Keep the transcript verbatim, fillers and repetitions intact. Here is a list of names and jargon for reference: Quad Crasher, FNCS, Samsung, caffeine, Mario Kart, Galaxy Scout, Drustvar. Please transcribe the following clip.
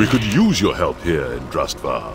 We could use your help here in Drustvar.